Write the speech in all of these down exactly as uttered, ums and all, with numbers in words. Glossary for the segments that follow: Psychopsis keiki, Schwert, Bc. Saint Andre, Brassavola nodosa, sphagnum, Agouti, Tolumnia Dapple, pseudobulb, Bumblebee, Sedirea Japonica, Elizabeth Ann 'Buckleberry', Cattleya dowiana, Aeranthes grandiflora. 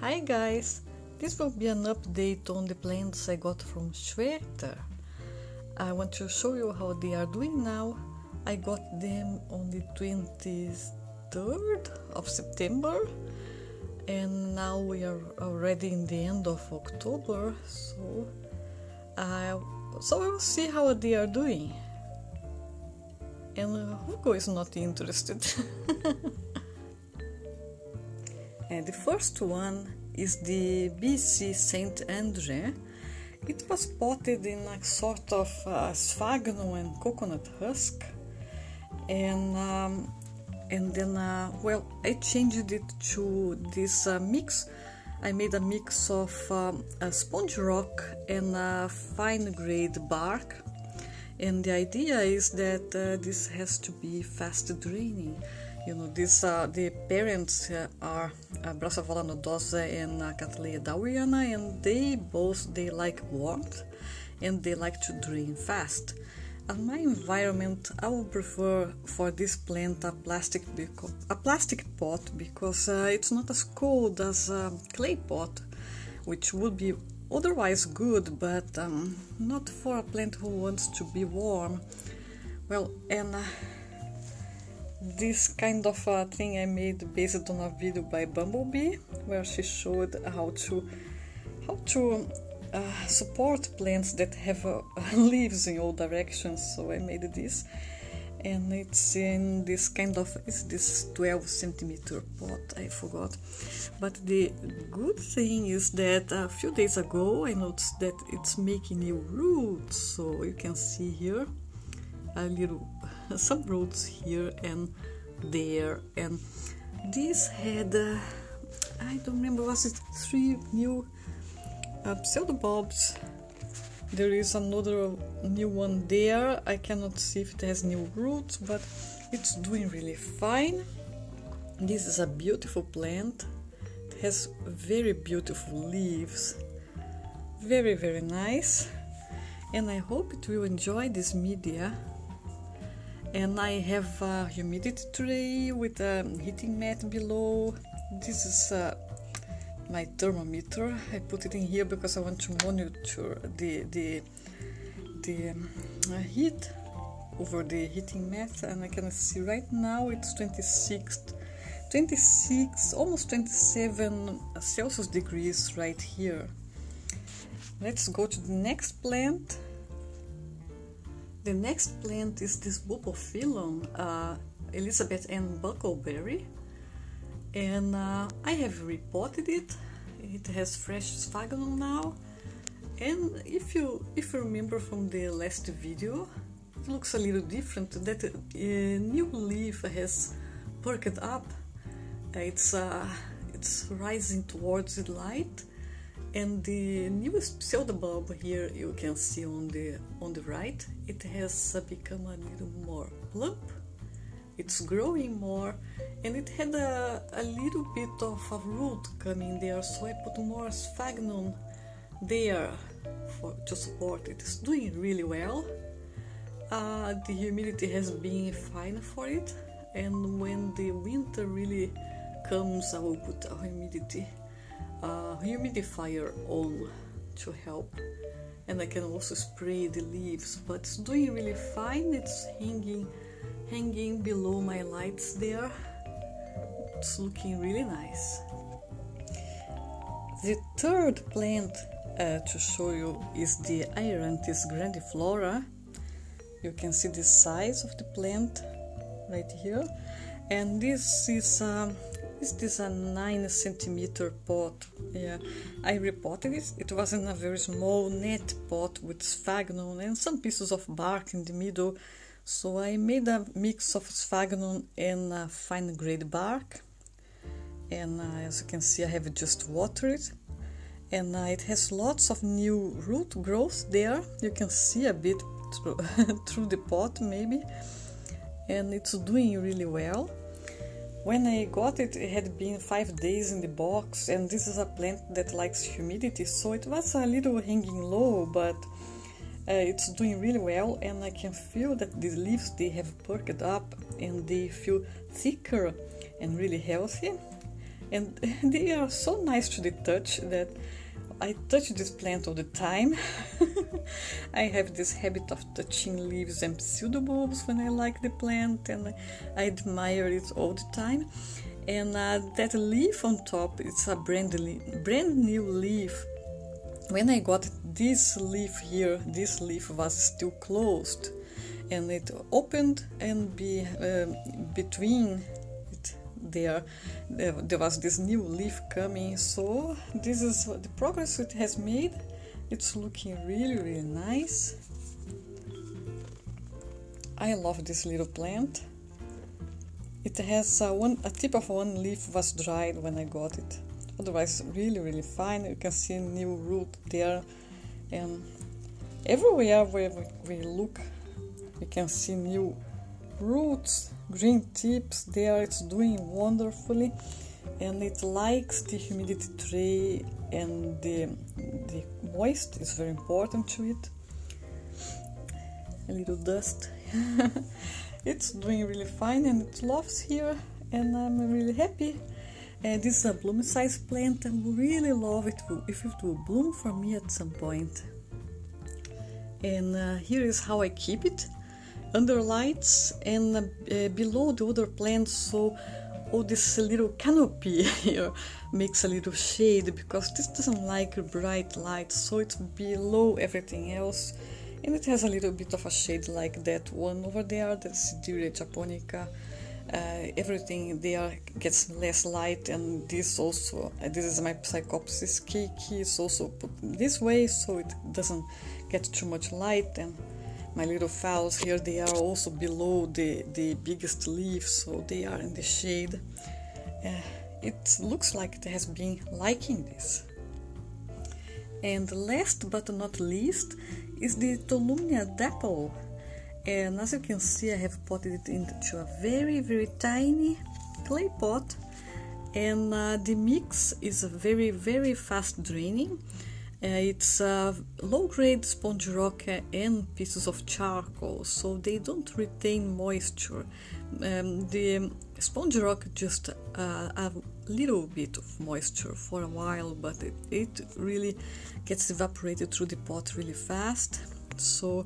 Hi guys, this will be an update on the plants I got from Schwert. I want to show you how they are doing now. I got them on the twenty-third of September and now we are already in the end of October, so I so we'll see how they are doing. And uh, Hugo is not interested. And the first one is the B C. Saint André. It was potted in a sort of uh, sphagnum and coconut husk, and um, and then uh, well, I changed it to this uh, mix. I made a mix of um, a sponge rock and a fine grained bark, and the idea is that uh, this has to be fast draining. You know, these uh, the parents uh, are uh, Brassavola nodosa and uh, Cattleya dowiana, and they both they like warmth and they like to drain fast. In my environment, I would prefer for this plant a plastic a plastic pot because uh, it's not as cold as a clay pot, which would be otherwise good, but um, not for a plant who wants to be warm. Well, and. Uh, This kind of uh, thing I made based on a video by Bumblebee, where she showed how to how to uh, support plants that have uh, leaves in all directions. So I made this, and it's in this kind of it's this twelve centimeter pot. I forgot, but the good thing is that a few days ago I noticed that it's making new roots. So you can see here a little. Some roots here and there, and this had uh, I don't remember, was it three new uh, pseudobulbs. There is another new one there. I cannot see if it has new roots, but it's doing really fine. This is a beautiful plant. It has very beautiful leaves, very very nice, and I hope it will enjoy this media. And I have a humidity tray with a heating mat below. This is uh, my thermometer. I put it in here because I want to monitor the the, the uh, heat over the heating mat. And I can see right now it's twenty-six, twenty-six, almost twenty-seven Celsius degrees right here. Let's go to the next plant. The next plant is this Bumblebee, uh, Elizabeth and Buckleberry, and uh, I have repotted it. It has fresh sphagnum now, and if you if you remember from the last video, it looks a little different. That uh, new leaf has perked up. It's uh, it's rising towards the light, and the newest pseudobulb here you can see on the on the right, it has become a little more plump, it's growing more, and it had a, a little bit of a root coming there, so I put more sphagnum there for, to support it. It's doing really well. Uh, the humidity has been fine for it, and when the winter really comes I will put a humidity Uh, humidifier on to help, and I can also spray the leaves, but it's doing really fine. It's hanging hanging below my lights there. It's looking really nice. The third plant uh, to show you is the Aeranthes grandiflora. You can see the size of the plant right here, and this is um, This is a nine centimeter pot. Yeah, I repotted it. It was in a very small net pot with sphagnum and some pieces of bark in the middle. So I made a mix of sphagnum and uh, fine grained bark. And uh, as you can see, I have just watered it. And uh, it has lots of new root growth there. You can see a bit through, through the pot maybe. And it's doing really well. When I got it, it had been five days in the box, and this is a plant that likes humidity, so it was a little hanging low, but uh, it's doing really well, and I can feel that the leaves, they have perked up, and they feel thicker and really healthy, and they are so nice to the touch that I touch this plant all the time. I have this habit of touching leaves and pseudobulbs when I like the plant, and I admire it all the time. And uh, that leaf on top, it's a brand, brand new leaf. When I got this leaf here, this leaf was still closed, and it opened, and be, uh, between it there, there there was this new leaf coming. So this is the progress it has made. It's looking really, really nice. I love this little plant. It has uh, one a tip of one leaf was dried when I got it, otherwise really, really fine. You can see new root there, and everywhere where we look you can see new roots, green tips there. It's doing wonderfully, and it likes the humidity tray, and the, the moist is very important to it. A little dust. It's doing really fine, and it loves here, and I'm really happy. And this is a bloom size plant. I would really love it if it will bloom for me at some point. And uh, here is how I keep it. Under lights and uh, uh, below the other plants, so all this little canopy here makes a little shade, because this doesn't like bright light, so it's below everything else, and it has a little bit of a shade like that one over there, that's Sedirea Japonica. Uh, everything there gets less light, and this also, uh, this is my Psychopsis keiki, is also put this way so it doesn't get too much light. And my little fowls here, they are also below the, the biggest leaf, so they are in the shade. Uh, it looks like it has been liking this. And last but not least is the Tolumnia Dapple. And as you can see, I have potted it into a very, very tiny clay pot, and uh, the mix is very, very fast draining. Uh, it's uh, low-grade sponge rock and pieces of charcoal, so they don't retain moisture. Um, the sponge rock just uh, a little bit of moisture for a while, but it, it really gets evaporated through the pot really fast. So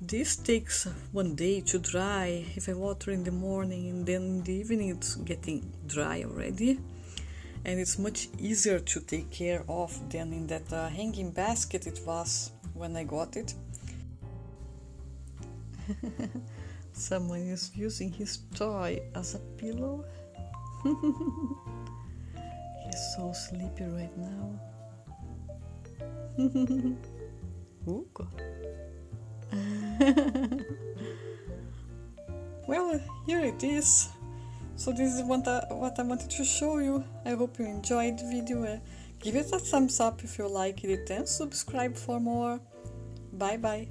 this takes one day to dry. If I water in the morning and then in the evening, it's getting dry already, and it's much easier to take care of than in that uh, hanging basket it was when I got it. Someone is using his toy as a pillow. He's so sleepy right now. Ooh, God. Well, here it is. So this is what I, what I wanted to show you. I hope you enjoyed the video. Uh, give it a thumbs up if you liked it, and subscribe for more. Bye bye.